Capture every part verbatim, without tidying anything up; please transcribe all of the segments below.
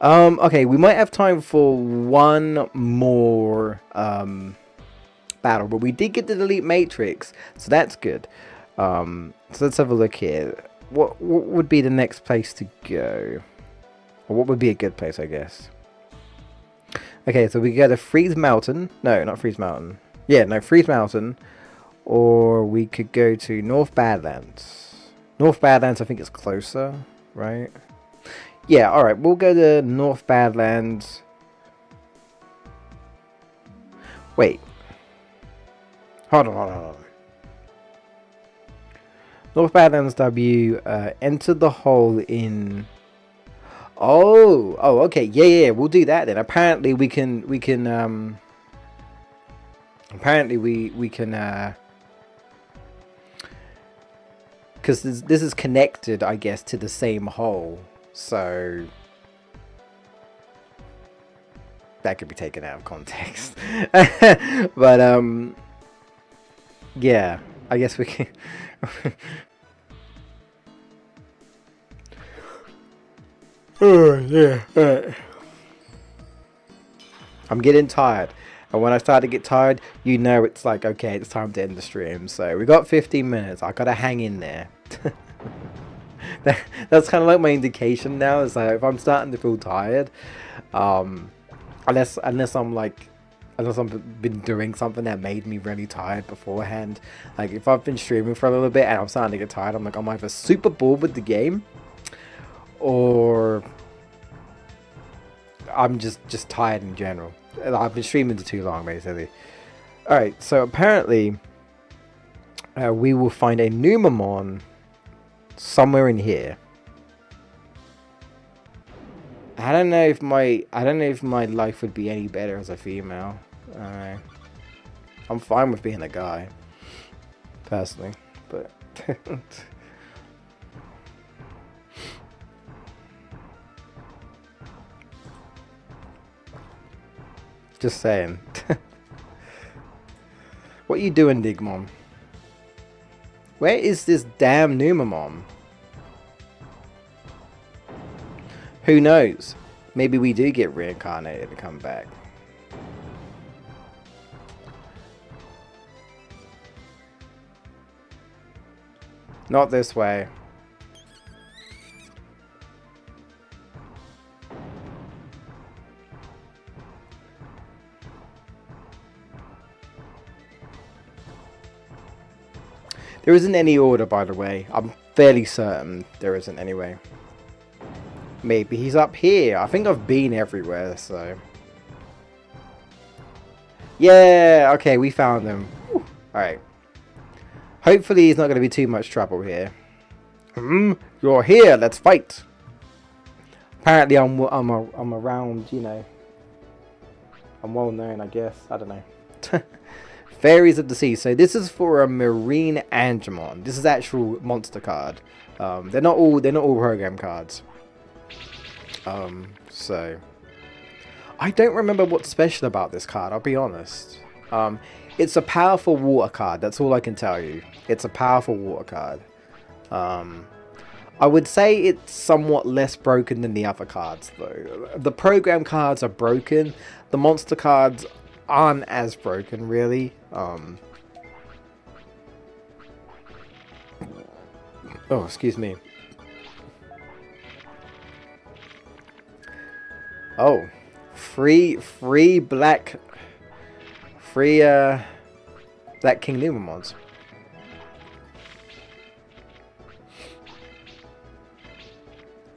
Um, okay, we might have time for one more um, battle, but we did get the Delete Matrix, so that's good. Um, so let's have a look here. What, what would be the next place to go? Or what would be a good place, I guess? Okay, so we could go to Freeze Mountain. No, not Freeze Mountain. Yeah, no, Freeze Mountain. Or we could go to North Badlands. North Badlands, I think, is closer, right? Yeah, alright, we'll go to North Badlands. Wait. Hold on, hold on, hold on. North Badlands W, uh, enter the hole in... Oh! Oh, okay, yeah, yeah, we'll do that then. Apparently we can, we can, um... Apparently we, we can, uh... because this, this is connected, I guess, to the same hole. So that could be taken out of context, but um, yeah, I guess we can. Oh yeah, all right. I'm getting tired, and when I start to get tired, you know it's like, okay, it's time to end the stream. So we got fifteen minutes. I gotta hang in there. That, that's kind of like my indication now, is like if I'm starting to feel tired, um, unless unless I'm like, unless I've been doing something that made me really tired beforehand. Like if I've been streaming for a little bit and I'm starting to get tired, I'm like, I'm either super bored with the game, or I'm just just tired in general. I've been streaming for too long, basically. All right, so apparently uh, we will find a Numemon somewhere in here. I don't know if my I don't know if my life would be any better as a female. I don't know. I'm fine with being a guy, personally, but just saying. What you doing, Digmon? Where is this damn Numemon? Who knows? Maybe we do get reincarnated and come back. Not this way. There isn't any order, by the way. I'm fairly certain there isn't anyway. Maybe he's up here. I think I've been everywhere, so... Yeah! Okay, we found him. Alright. Hopefully he's not going to be too much trouble here. Hmm? You're here! Let's fight! Apparently I'm, I'm, a, I'm around, you know. I'm well known, I guess. I don't know. Fairies of the Sea. So this is for a Marine Angemon. This is actual monster card. Um, they're not all. They're not all program cards. Um, so I don't remember what's special about this card. I'll be honest. Um, it's a powerful water card. That's all I can tell you. It's a powerful water card. Um, I would say it's somewhat less broken than the other cards, though. The program cards are broken. The monster cards aren't as broken, really. Um, oh, excuse me. Oh, free, free black, free uh, black King Lumen mods.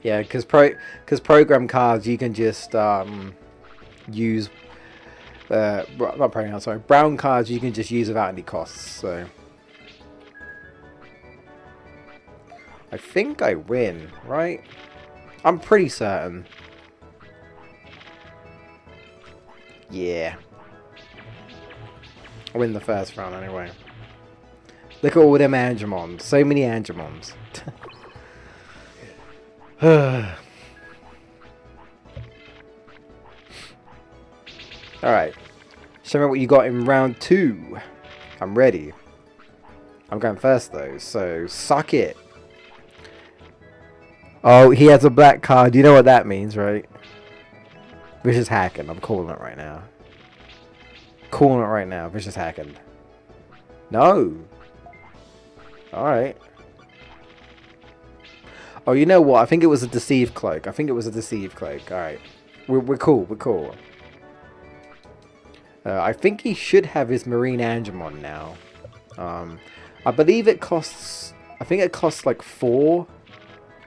Yeah, because pro, because program cards you can just um, use. Uh, not program, sorry. Brown cards you can just use without any costs. So. I think I win, right? I'm pretty certain. Yeah. I win the first round anyway. Look at all them Angemons. So many Angemons. Alright. Show me what you got in round two. I'm ready. I'm going first though, so suck it. Oh, he has a black card. You know what that means, right? Vicious hacking. I'm calling it right now. Calling it right now. Vicious hacking. No. Alright. Oh, you know what? I think it was a Deceive Cloak. I think it was a Deceive Cloak. Alright. We're, we're cool. We're cool. Uh, I think he should have his Marine Angemon now. Um, I believe it costs... I think it costs like four.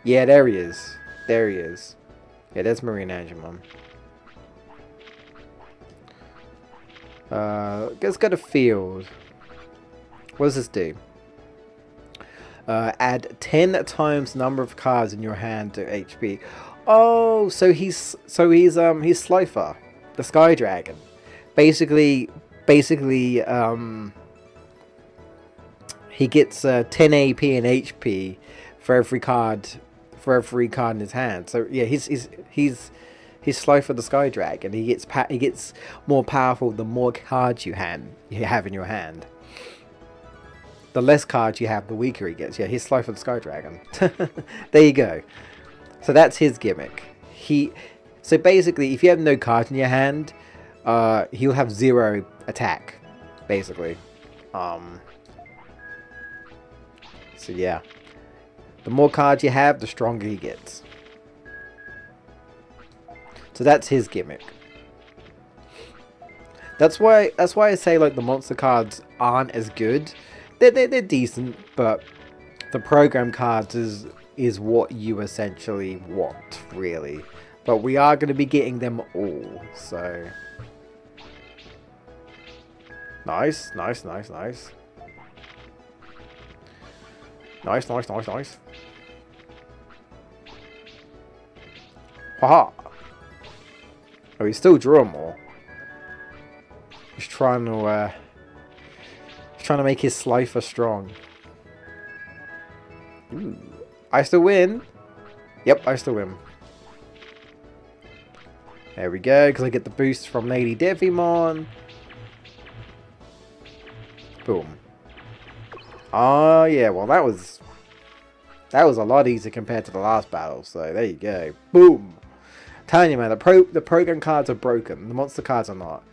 Yeah, there he is. There he is. Yeah, there's Marine Angemon. Uh, let's go to field. What does this do? Uh, add ten times number of cards in your hand to H P. Oh, so he's so he's um he's Slifer, the Sky Dragon. Basically, basically um he gets uh, ten A P and H P for every card for every card in his hand. So yeah, he's he's he's he's Slifer the Sky Dragon. He gets pa he gets more powerful the more cards you hand you have in your hand. The less cards you have, the weaker he gets. Yeah, he's Slifer the Sky Dragon. There you go. So that's his gimmick. He, so basically, if you have no cards in your hand, uh, he'll have zero attack, basically. Um, so yeah, the more cards you have, the stronger he gets. So that's his gimmick. That's why. That's why I say like the monster cards aren't as good. They're they're, they're decent, but the program cards is. is what you essentially want, really. But we are going to be getting them all, so... Nice, nice, nice, nice. Nice, nice, nice, nice. Haha! Oh, he's still drawing more. He's trying to, uh... He's trying to make his Slifer strong. Ooh. I still win. Yep, I still win. There we go, because I get the boost from Lady Devimon. Boom. Oh, yeah, well, that was... That was a lot easier compared to the last battle, so there you go. Boom. Telling you, man, the, pro the program cards are broken. The monster cards are not.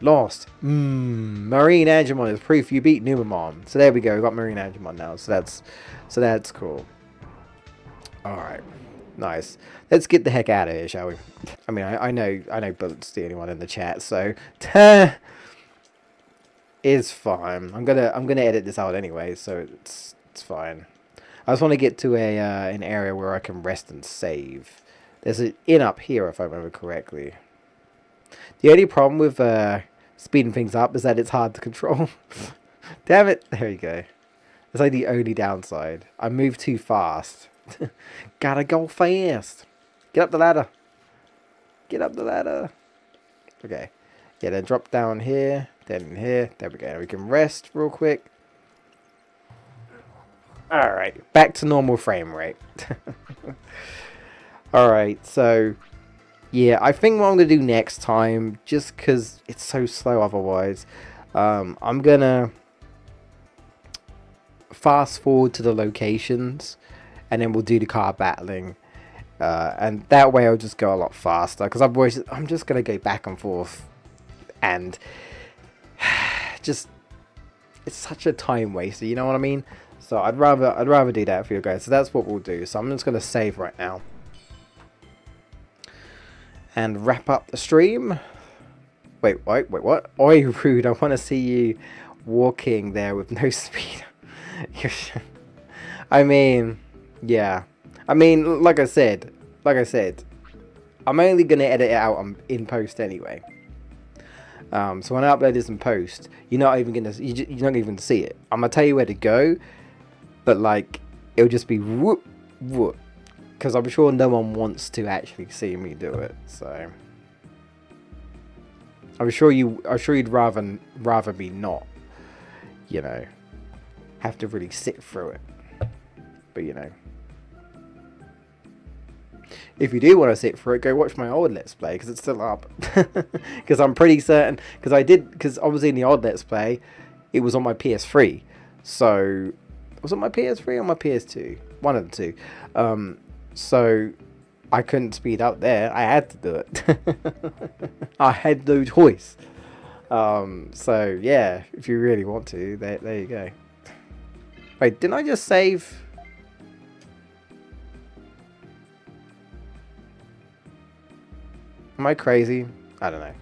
Lost. Mmm. Marine Angemon is proof you beat Numemon. So there we go, we got Marine Angemon now, so that's, so that's cool. Alright, nice. Let's get the heck out of here, shall we? I mean, I, I know I know bullets to anyone in the chat, so it's fine. I'm gonna I'm gonna edit this out anyway, so it's it's fine. I just want to get to a uh, an area where I can rest and save. There's an inn up here, if I remember correctly. The only problem with uh, speeding things up is that it's hard to control. Damn it! There you go. It's like the only downside. I move too fast. Gotta go fast. Get up the ladder. Get up the ladder. Okay. Yeah, then drop down here. Then here. There we go. We can rest real quick. Alright. Back to normal frame rate. Alright, so... Yeah, I think what I'm going to do next time, just because it's so slow otherwise, um, I'm going to fast forward to the locations. And then we'll do the card battling. Uh, and that way I'll just go a lot faster. Because otherwise I'm just going to go back and forth. And just... It's such a time waster. You know what I mean? So I'd rather I'd rather do that for you guys. So that's what we'll do. So I'm just going to save right now. And wrap up the stream. Wait, wait, wait, what? Oi, Rude. I want to see you walking there with no speed. I mean... Yeah, I mean, like I said, like I said, I'm only going to edit it out in post anyway. Um, so when I upload this in post, you're not even going to, you're not even see it. I'm going to tell you where to go, but like, it'll just be whoop, whoop, because I'm sure no one wants to actually see me do it, so. I'm sure you, I'm sure you'd rather, rather be not, you know, have to really sit through it, but you know. If you do want to sit for it, go watch my old Let's Play, because it's still up. Because I'm pretty certain, because I did, because obviously in the old Let's Play, it was on my P S three. So, was it my P S three or my P S two? One of the two. Um, so, I couldn't speed up there. I had to do it. I had no choice. Um, so yeah, if you really want to, there, there you go. Wait, didn't I just save? Am I crazy? I don't know.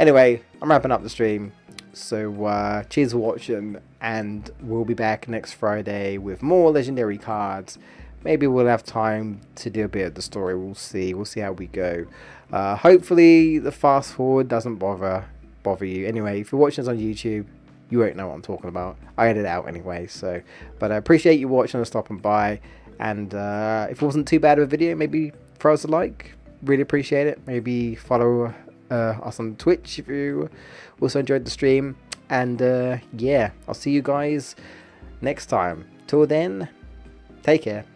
Anyway, I'm wrapping up the stream. So uh, cheers for watching, and we'll be back next Friday with more legendary cards. Maybe we'll have time to do a bit of the story. We'll see. We'll see how we go. Uh, hopefully the fast forward doesn't bother bother you. Anyway, if you're watching this on YouTube, you won't know what I'm talking about. I edit it out anyway. So, but I appreciate you watching and stopping by. And uh, if it wasn't too bad of a video, maybe throw us a like. Really appreciate it. Maybe follow uh, us on Twitch if you also enjoyed the stream. And uh, yeah, I'll see you guys next time. Till then, take care.